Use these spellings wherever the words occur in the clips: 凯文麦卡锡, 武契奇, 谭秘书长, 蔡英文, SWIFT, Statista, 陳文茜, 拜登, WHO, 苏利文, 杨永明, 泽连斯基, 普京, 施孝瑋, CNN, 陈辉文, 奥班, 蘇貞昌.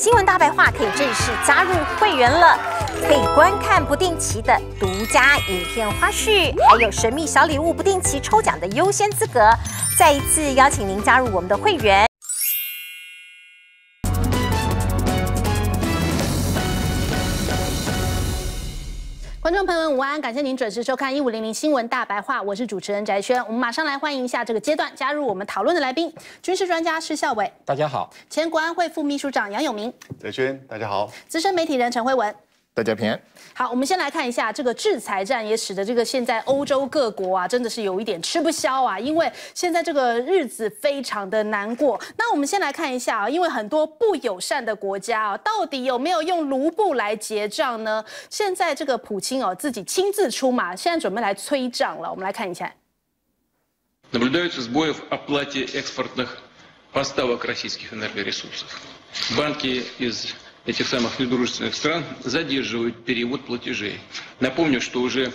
新闻大白话可以正式加入会员了，可以观看不定期的独家影片花絮，还有神秘小礼物不定期抽奖的优先资格。再一次邀请您加入我们的会员。观众朋友们，午安！感谢您准时收看1500新闻大白话，我是主持人翟轩。我们马上来欢迎一下这个阶段加入我们讨论的来宾，军事专家施孝瑋，大家好；前国安会副秘书长杨永明，翟轩，大家好；资深媒体人陈辉文，大家平安。好，我们先来看一下这个制裁战，也使得这个现在欧洲各国啊，真的是有一点吃不消啊，因为现在这个日子非常的难过。那我们先来看一下啊，因为很多不友善的国家啊，到底有没有用卢布来结账呢？现在这个普京哦，自己亲自出马，现在准备来催账了。我们来看一下。Наблюдаются сбои в оплате экспортных поставок российских энергоресурсов. Банки из этих самых недружественных стран задерживают перевод платежей. Напомню, что уже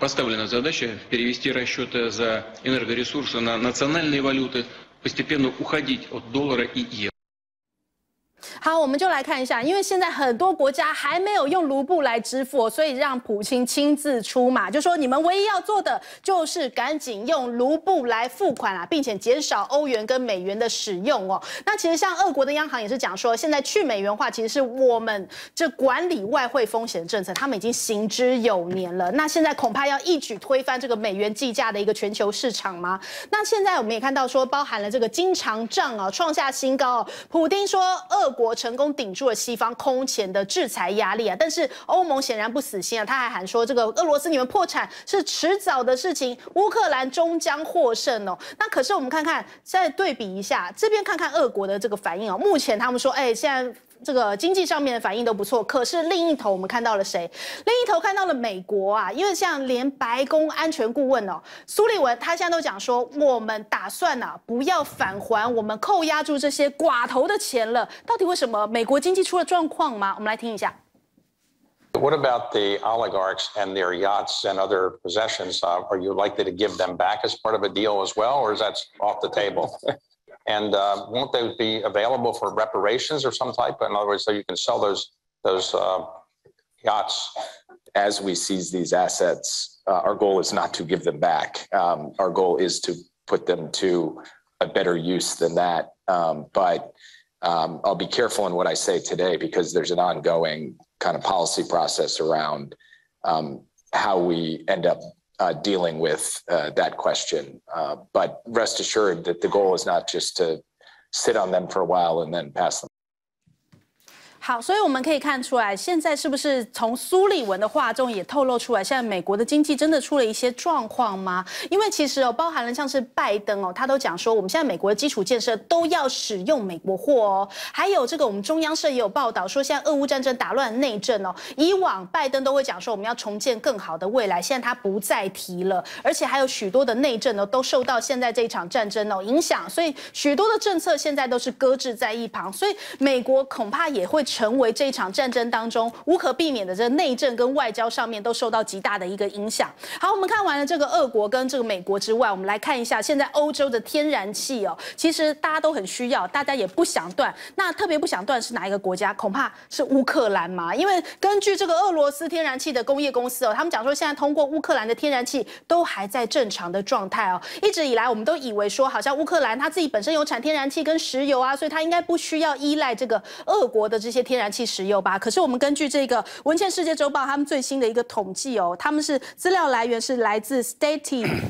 поставлена задача перевести расчеты за энергоресурсы на национальные валюты, постепенно уходить от доллара и евро. 好，我们就来看一下，因为现在很多国家还没有用卢布来支付，所以让普京亲自出马，就说你们唯一要做的就是赶紧用卢布来付款啊，并且减少欧元跟美元的使用哦。那其实像俄国的央行也是讲说，现在去美元化其实是我们这管理外汇风险政策，他们已经行之有年了。那现在恐怕要一举推翻这个美元计价的一个全球市场吗？那现在我们也看到说，包含了这个经常账啊创下新高哦。普丁说俄国成功顶住了西方空前的制裁压力啊，但是欧盟显然不死心啊，他还喊说这个俄罗斯你们破产是迟早的事情，乌克兰终将获胜哦。那可是我们看看，再对比一下这边看看俄国的这个反应哦，目前他们说，现在这个经济上面的反应都不错，可是另一头我们看到了谁？另一头看到了美国啊，因为像连白宫安全顾问哦，苏利文他现在都讲说，我们打算啊不要返还我们扣押住这些寡头的钱了。到底为什么美国经济出了状况吗？我们来听一下。What about the oligarchs and their yachts and other possessions? Are you likely to give them back as part of a deal as well, or is that off the table? And won't they be available for reparations or some type? In other words, so you can sell those yachts. As we seize these assets, our goal is not to give them back. Our goal is to put them to a better use than that. But I'll be careful in what I say today because there's an ongoing kind of policy process around how we end up dealing with that question. But rest assured that the goal is not just to sit on them for a while and then pass them. 好，所以我们可以看出来，现在是不是从苏利文的话中也透露出来，现在美国的经济真的出了一些状况吗？因为其实哦，包含了像是拜登哦，他都讲说，我们现在美国的基础建设都要使用美国货哦。还有这个我们中央社也有报道说，现在俄乌战争打乱内政哦。以往拜登都会讲说，我们要重建更好的未来，现在他不再提了。而且还有许多的内政哦，都受到现在这一场战争哦影响，所以许多的政策现在都是搁置在一旁。所以美国恐怕也会成为这一场战争当中无可避免的，这内政跟外交上面都受到极大的一个影响。好，我们看完了这个俄国跟这个美国之外，我们来看一下现在欧洲的天然气哦，其实大家都很需要，大家也不想断。那特别不想断是哪一个国家？恐怕是乌克兰嘛，因为根据这个俄罗斯天然气的工业公司哦，他们讲说现在通过乌克兰的天然气都还在正常的状态哦。一直以来我们都以为说，好像乌克兰它自己本身有产天然气跟石油啊，所以它应该不需要依赖这个俄国的这些天然气、石油吧。可是我们根据这个《文茜世界周报》他们最新的一个统计哦，他们是资料来源是来自 Statista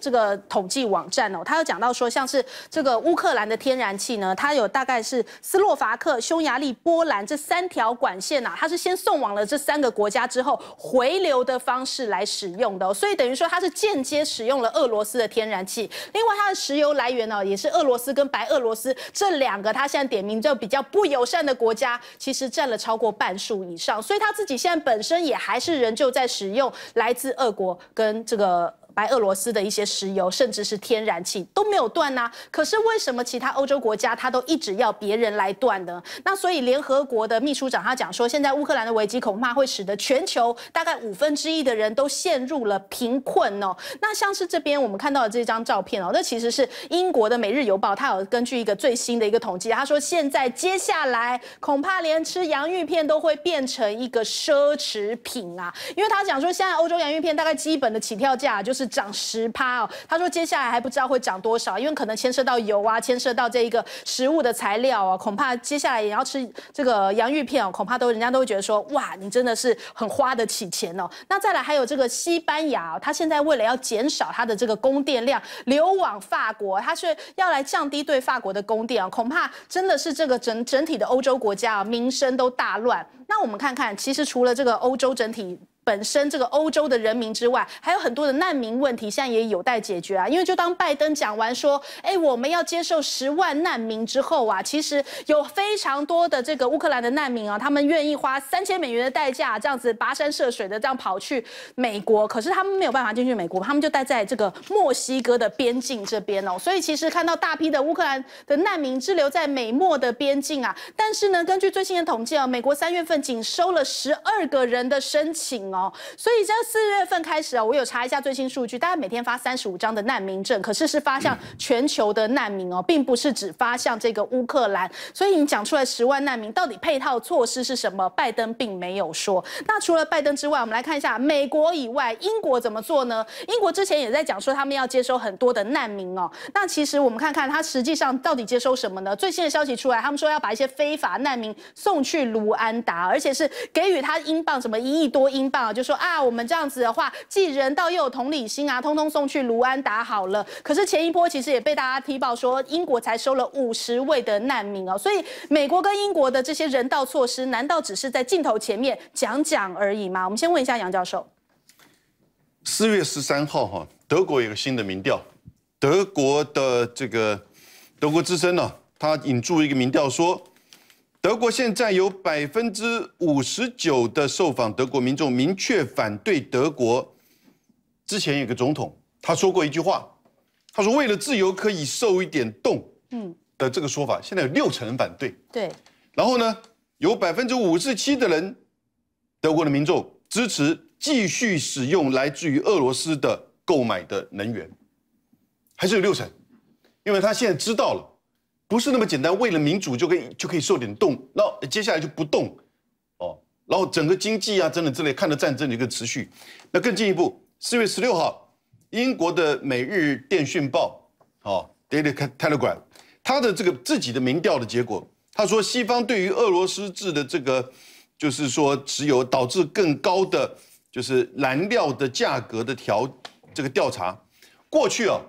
这个统计网站哦，他有讲到说，像是这个乌克兰的天然气呢，它有大概是斯洛伐克、匈牙利、波兰这三条管线啊，它是先送往了这三个国家之后回流的方式来使用的哦，所以等于说它是间接使用了俄罗斯的天然气。另外它的石油来源呢，也是俄罗斯跟白俄罗斯这两个，它现在点名就比较不友善的国家，其实占了超过半数以上，所以他自己现在本身也还是仍旧在使用来自俄国跟这个白俄罗斯的一些石油，甚至是天然气都没有断呐。可是为什么其他欧洲国家它都一直要别人来断呢？那所以联合国的秘书长他讲说，现在乌克兰的危机恐怕会使得全球大概1/5的人都陷入了贫困哦。那像是这边我们看到的这张照片哦，那其实是英国的《每日邮报》，它有根据一个最新的一个统计，他说现在接下来恐怕连吃洋芋片都会变成一个奢侈品啊，因为他讲说现在欧洲洋芋片大概基本的起跳价就是涨10%哦，他说接下来还不知道会涨多少，因为可能牵涉到油啊，牵涉到这一个食物的材料啊，恐怕接下来也要吃这个洋芋片哦，恐怕人家都会觉得说哇，你真的是很花得起钱哦。那再来还有这个西班牙哦，他现在为了要减少他的这个供电量流往法国，他是要来降低对法国的供电哦，恐怕真的是这个整体的欧洲国家啊，民生都大乱。那我们看看，其实除了这个欧洲整体本身这个欧洲的人民之外，还有很多的难民问题，现在也有待解决啊。因为就当拜登讲完说，我们要接受10万难民之后啊，其实有非常多的这个乌克兰的难民啊，他们愿意花3000美元的代价，这样子跋山涉水的这样跑去美国，可是他们没有办法进去美国，他们就待在这个墨西哥的边境这边哦。所以其实看到大批的乌克兰的难民滞留在美墨的边境啊，但是呢，根据最新的统计啊，美国3月份仅收了12个人的申请。哦，所以这4月份开始啊，我有查一下最新数据，大概每天发35张的难民证，可是是发向全球的难民哦，并不是只发向这个乌克兰。所以你讲出来10万难民到底配套措施是什么？拜登并没有说。那除了拜登之外，我们来看一下美国以外，英国怎么做呢？英国之前也在讲说他们要接收很多的难民哦。那其实我们看看他实际上到底接收什么呢？最新的消息出来，他们说要把一些非法难民送去卢安达，而且是给予他英镑什么1亿多英镑。就说啊，我们这样子的话，既人道又有同理心啊，通通送去卢安达好了。可是前一波其实也被大家踢爆说，英国才收了50位的难民哦。所以美国跟英国的这些人道措施，难道只是在镜头前面讲讲而已吗？我们先问一下杨教授。4月13号哈，德国有一个新的民调，德国的这个德国之声呢，他引注一个民调说。德国现在有59%的受访德国民众明确反对德国。之前有个总统，他说过一句话，他说为了自由可以受一点冻，的这个说法，现在有60%人反对。对。然后呢，有57%的人，德国的民众支持继续使用来自于俄罗斯的购买的能源，还是有60%，因为他现在知道了。不是那么简单，为了民主就可以受点动，然后接下来就不动，哦，然后整个经济啊，等等之类，看到战争的一个持续。那更进一步，4月16号，英国的《每日电讯报》哦 ，Daily Telegraph， 他的这个自己的民调的结果，他说西方对于俄罗斯制的这个，就是说石油导致更高的就是燃料的价格的这个调查，过去啊，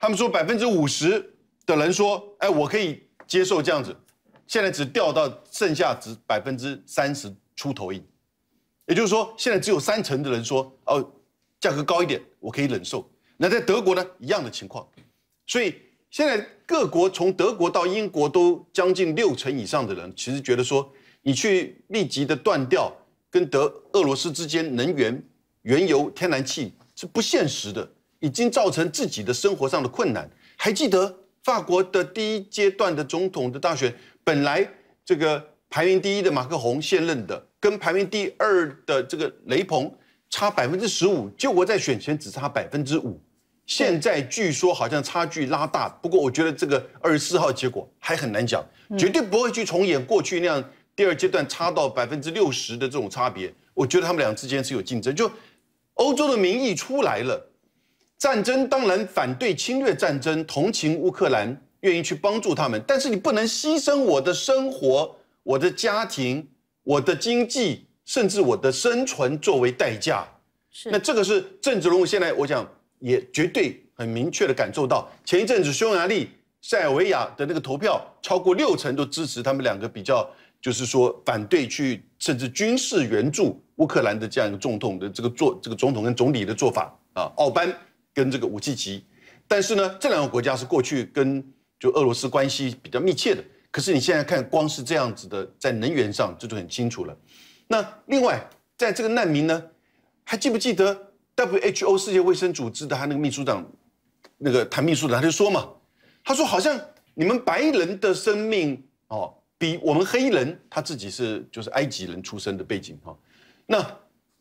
他们说50%。的人说：“我可以接受这样子，现在只掉到剩下只30%出头而已，也就是说，现在只有30%的人说哦，价格高一点我可以忍受。那在德国呢，一样的情况，所以现在各国从德国到英国都将近60%以上的人，其实觉得说，你去立即的断掉跟俄罗斯之间能源、原油、天然气是不现实的，已经造成自己的生活上的困难。还记得？”法国的第一阶段的总统的大选，本来这个排名第1的马克宏现任的，跟排名第2的这个雷鹏差15%，结果在选前只差5%，现在据说好像差距拉大，不过我觉得这个24号结果还很难讲，绝对不会去重演过去那样第二阶段差到60%的这种差别。我觉得他们俩之间是有竞争，就欧洲的民意出来了。战争当然反对侵略战争，同情乌克兰，愿意去帮助他们，但是你不能牺牲我的生活、我的家庭、我的经济，甚至我的生存作为代价。是，那这个是政治人物现在我讲也绝对很明确的感受到。前一阵子匈牙利、塞尔维亚的那个投票，超过60%都支持他们两个比较，就是说反对去甚至军事援助乌克兰的这样一个总统的这个总统跟总理的做法啊，奥班。跟这个武契奇，但是呢，这两个国家是过去跟就俄罗斯关系比较密切的。可是你现在看，光是这样子的，在能源上这就很清楚了。那另外，在这个难民呢，还记不记得 WHO 世界卫生组织的他那个秘书长，那个谭秘书长他就说嘛，他说好像你们白人的生命哦，比我们黑人，他自己就是埃及人出身的背景哈、哦，那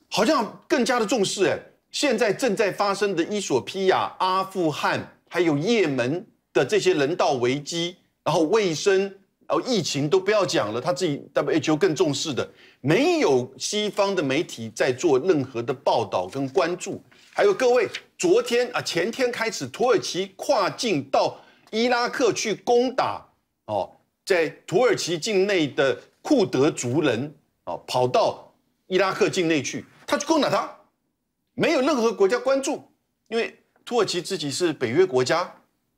好像更加的重视哎。现在正在发生的伊索比亚、阿富汗还有也门的这些人道危机，然后卫生，然后疫情都不要讲了，他自己 WHO 更重视的，没有西方的媒体在做任何的报道跟关注。还有各位，昨天啊前天开始，土耳其跨境到伊拉克去攻打哦，在土耳其境内的库德族人哦，跑到伊拉克境内去，他去攻打他。没有任何国家关注，因为土耳其自己是北约国家，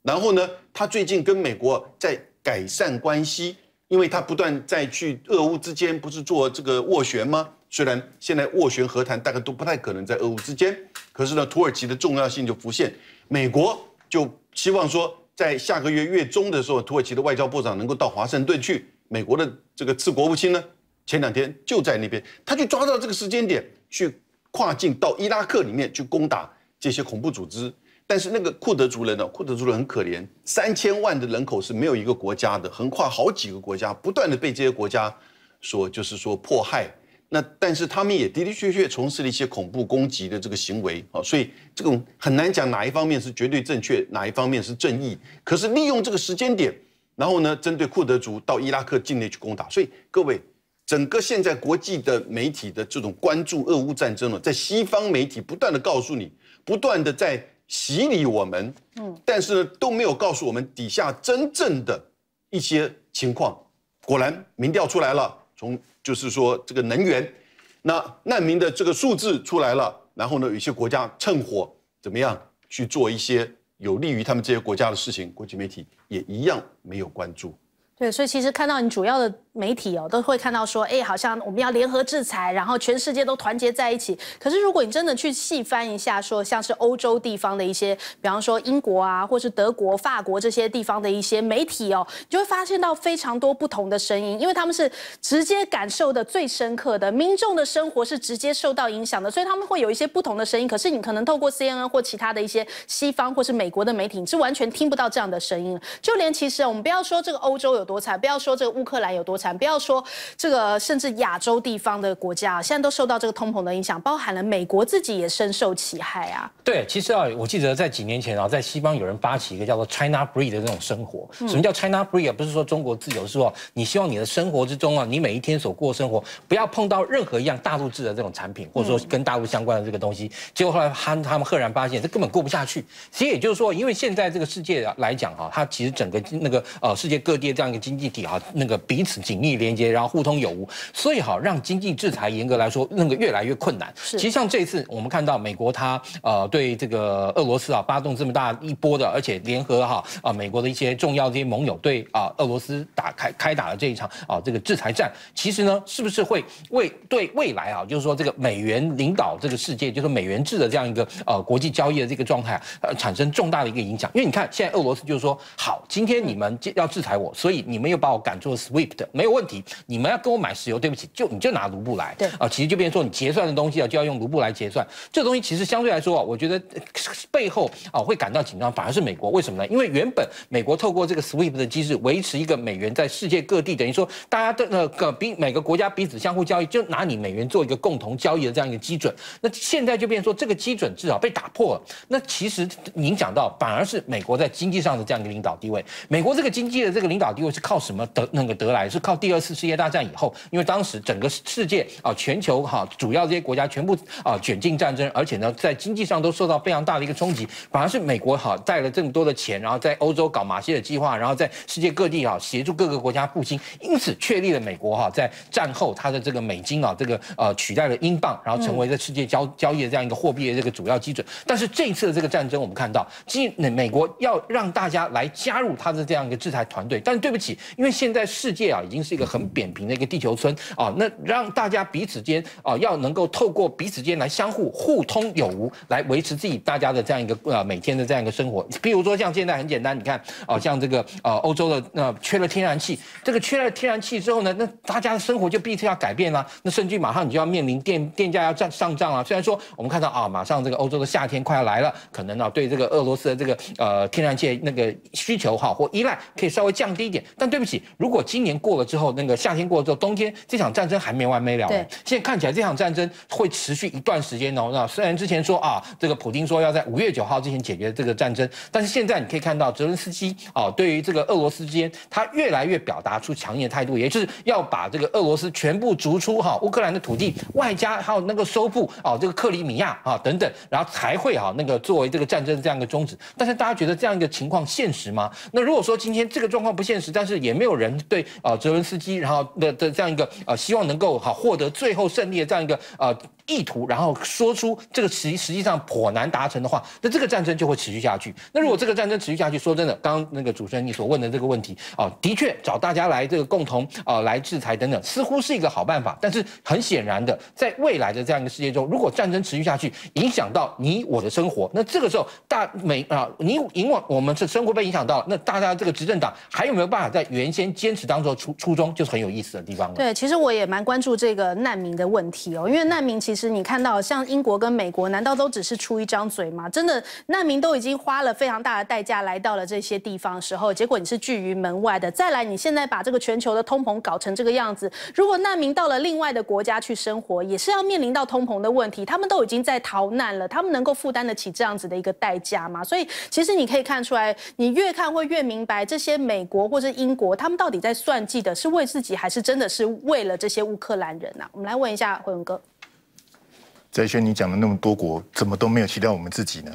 然后呢，他最近跟美国在改善关系，因为他不断在去俄乌之间不是做这个斡旋吗？虽然现在斡旋和谈大概都不太可能在俄乌之间，可是呢，土耳其的重要性就浮现，美国就希望说在下个月月中的时候，土耳其的外交部长能够到华盛顿去，美国的这个次国务卿呢，前2天就在那边，他就抓到这个时间点去。跨境到伊拉克里面去攻打这些恐怖组织，但是那个库德族人呢、哦？库德族人很可怜，3000万的人口是没有一个国家的，横跨好几个国家，不断的被这些国家所就是说迫害。那但是他们也的的确确从事了一些恐怖攻击的这个行为啊，所以这种很难讲哪一方面是绝对正确，哪一方面是正义。可是利用这个时间点，然后呢，针对库德族到伊拉克境内去攻打，所以各位。整个现在国际的媒体的这种关注俄乌战争了，在西方媒体不断的告诉你，不断的在洗礼我们，但是呢都没有告诉我们底下真正的一些情况。果然民调出来了，从就是说这个能源，那难民的这个数字出来了，然后呢有些国家趁火怎么样去做一些有利于他们这些国家的事情，国际媒体也一样没有关注。对，所以其实看到你主要的媒体哦，都会看到说，哎，好像我们要联合制裁，然后全世界都团结在一起。可是如果你真的去细翻一下说，像是欧洲地方的一些，比方说英国啊，或是德国、法国这些地方的一些媒体哦，你就会发现到非常多不同的声音，因为他们是直接感受的最深刻的，民众的生活是直接受到影响的，所以他们会有一些不同的声音。可是你可能透过 CNN 或其他的一些西方或是美国的媒体，你是完全听不到这样的声音。就连其实我们不要说这个欧洲有多惨，不要说这个乌克兰有多惨，不要说这个甚至亚洲地方的国家、啊，现在都受到这个通膨的影响，包含了美国自己也深受其害啊。对，其实啊，我记得在几年前啊，在西方有人发起一个叫做 China Breed 的这种生活。什么叫 China Breed 啊？不是说中国自由，是说你希望你的生活之中啊，你每一天所过生活不要碰到任何一样大陆制的这种产品，或者说跟大陆相关的这个东西。结果后来他们赫然发现，这根本过不下去。其实也就是说，因为现在这个世界来讲哈、啊，它其实整个那个世界各地这样一个经济体啊，那个彼此紧密连接，然后互通有无，所以好让经济制裁严格来说，那个越来越困难。其实像这次我们看到美国它对这个俄罗斯啊发动这么大一波的，而且联合哈美国的一些重要这些盟友对俄罗斯开打了这一场这个制裁战，其实呢是不是会对未来啊，就是说这个美元领导这个世界，就是美元制的这样一个国际交易的这个状态产生重大的一个影响？因为你看现在俄罗斯就是说，好，今天你们要制裁我，所以你们又把我赶出了 SWIFT， 没有问题，你们要跟我买石油，对不起，你就拿卢布来，对啊，其实就变成说你结算的东西啊，就要用卢布来结算。这东西其实相对来说啊，我觉得背后啊会感到紧张，反而是美国。为什么呢？因为原本美国透过这个 SWIFT 的机制维持一个美元在世界各地，等于说大家的每个国家彼此相互交易，就拿你美元做一个共同交易的这样一个基准。那现在就变成说这个基准至少被打破了。那其实影响到反而是美国在经济上的这样一个领导地位。美国这个经济的这个领导地位是靠什么得来？是靠第2次世界大战以后，因为当时整个世界啊，全球哈主要这些国家全部啊卷进战争，而且呢在经济上都受到非常大的一个冲击。反而是美国哈带了这么多的钱，然后在欧洲搞马歇尔计划，然后在世界各地哈协助各个国家复兴，因此确立了美国哈在战后它的这个美金啊这个取代了英镑，然后成为这世界交易的这样一个货币的这个主要基准。但是这一次的这个战争，我们看到，既美国要让大家来加入它的这样一个制裁团队，但是对不起，因为现在世界啊已经经是一个很扁平的一个地球村啊。那让大家彼此间啊，要能够透过彼此间来相互互通有无，来维持自己大家的这样一个每天的这样一个生活。譬如说像现在很简单，你看啊，像这个欧洲的缺了天然气，这个缺了天然气之后呢，那大家的生活就必须要改变啦。那甚至马上你就要面临电价要上涨啊。虽然说我们看到啊，马上这个欧洲的夏天快要来了，可能啊对这个俄罗斯的这个天然气那个需求哈或依赖可以稍微降低一点，但对不起，如果今年过了之后，那个夏天过了之后，冬天这场战争还没完没了。对，现在看起来这场战争会持续一段时间哦。那虽然之前说啊，这个普丁说要在5月9号之前解决这个战争，但是现在你可以看到泽连斯基啊，对于这个俄罗斯之间，他越来越表达出强硬的态度，也就是要把这个俄罗斯全部逐出哈乌克兰的土地，外加还有那个收复啊这个克里米亚啊等等，然后才会啊那个作为这个战争这样一个终止。但是大家觉得这样一个情况现实吗？那如果说今天这个状况不现实，但是也没有人对泽连斯基然后的这样一个希望能够获得最后胜利的这样一个意图，然后说出这个实际上颇难达成的话，那这个战争就会持续下去。那如果这个战争持续下去，说真的，刚刚那个主持人你所问的这个问题啊，的确找大家来这个共同来制裁等等，似乎是一个好办法。但是很显然的，在未来的这样一个世界中，如果战争持续下去，影响到你我的生活，那这个时候你影响我们的生活被影响到了，那大家这个执政党还有没有办法在原先坚持当中初衷，就是很有意思的地方了。对，其实我也蛮关注这个难民的问题哦，因为难民其实你看到像英国跟美国，难道都只是出一张嘴吗？真的难民都已经花了非常大的代价来到了这些地方的时候，结果你是拒于门外的。再来，你现在把这个全球的通膨搞成这个样子，如果难民到了另外的国家去生活，也是要面临到通膨的问题。他们都已经在逃难了，他们能够负担得起这样子的一个代价吗？所以其实你可以看出来，你越看会越明白，这些美国或是英国他们到底在算计的是为自己，还是真的是为了这些乌克兰人啊？我们来问一下辉文哥。翟轩，你讲了那么多国，怎么都没有提到我们自己呢？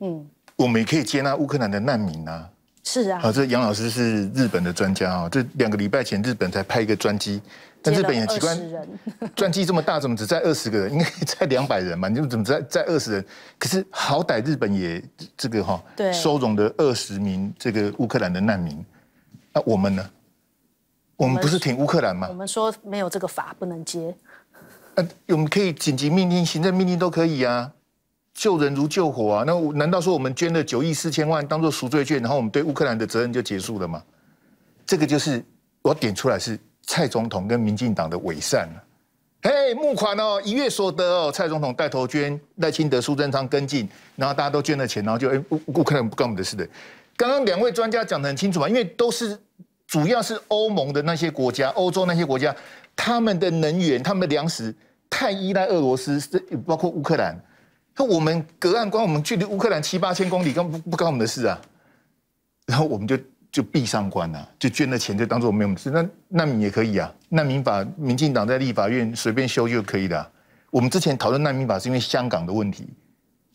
嗯，我们也可以接纳乌克兰的难民啊。是啊。好，这杨老师是日本的专家啊，这2个礼拜前日本才派一个专机，但日本也奇怪，专机这么大，怎么只载20个人？应该载200人嘛，你怎么只载20人？可是好歹日本也这个收容了20名这个乌克兰的难民，那我们呢？我们不是挺乌克兰吗？我们说没有这个法，不能接。我们可以紧急命令、行政命令都可以啊，救人如救火啊。那难道说我们捐了9亿4千万当做赎罪券，然后我们对乌克兰的责任就结束了吗？这个就是我要点出来是蔡总统跟民进党的伪善了。嘿，募款哦，1月所得哦，蔡总统带头捐，赖清德、苏贞昌跟进，然后大家都捐了钱，然后就乌克兰不干我们的事的。刚刚2位专家讲得很清楚嘛，因为都是主要是欧盟的那些国家、欧洲那些国家。他们的能源、他们的粮食太依赖俄罗斯，包括乌克兰。那我们隔岸观，我们距离乌克兰7、8千公里，根本不干我们的事啊。然后我们就闭上关了，就捐了钱，就当做没有我们的事。那难民也可以啊，难民法民进党在立法院随便修就可以了啊。我们之前讨论难民法是因为香港的问题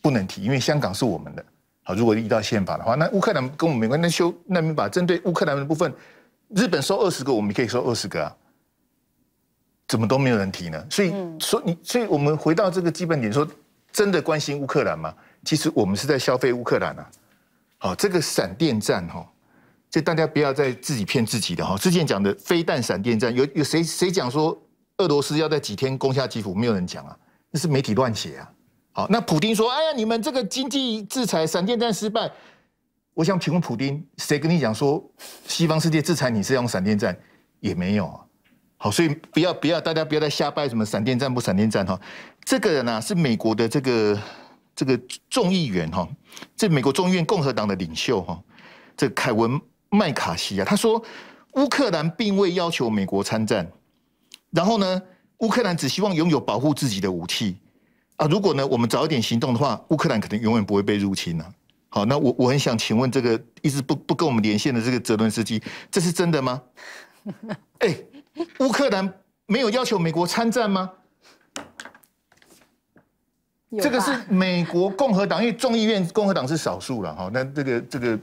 不能提，因为香港是我们的。好，如果依照宪法的话，那乌克兰跟我们没关系。那修难民法针对乌克兰的部分，日本收20个，我们也可以收20个啊。怎么都没有人提呢？所以我们回到这个基本点，说真的关心乌克兰吗？其实我们是在消费乌克兰啊。好，这个闪电战哈，就大家不要再自己骗自己的哈。之前讲的飞弹闪电战，有谁讲说俄罗斯要在几天攻下基辅？没有人讲啊，那是媒体乱写啊。好，那普丁说：“哎呀，你们这个经济制裁闪电战失败。”我想请问普丁，谁跟你讲说西方世界制裁你是用闪电战？也没有啊。好，所以大家不要再瞎掰什么闪电战不闪电战哈。这个人啊是美国的这个众议员哈，这美国众议院共和党的领袖哈，这凯文麦卡锡啊，他说乌克兰并未要求美国参战，然后呢，乌克兰只希望拥有保护自己的武器啊。如果呢我们早一点行动的话，乌克兰可能永远不会被入侵啊。好，那我很想请问这个一直不跟我们连线的这个泽连斯基，这是真的吗？欸，乌克兰没有要求美国参战吗？这个是美国共和党，因为众议院共和党是少数了哈。那这个，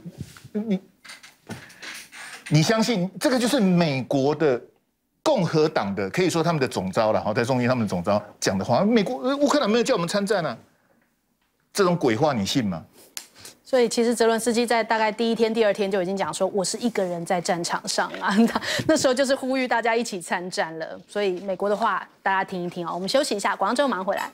你相信这个就是美国的共和党的，可以说他们的总召了哈，在众议院他们的总召讲的话，美国乌克兰没有叫我们参战啊，这种鬼话你信吗？所以其实泽伦斯基在大概第一天、第二天就已经讲说，我是一个人在战场上啊，那时候就是呼吁大家一起参战了。所以美国的话，大家听一听啊，我们休息一下，广告之后马上回来。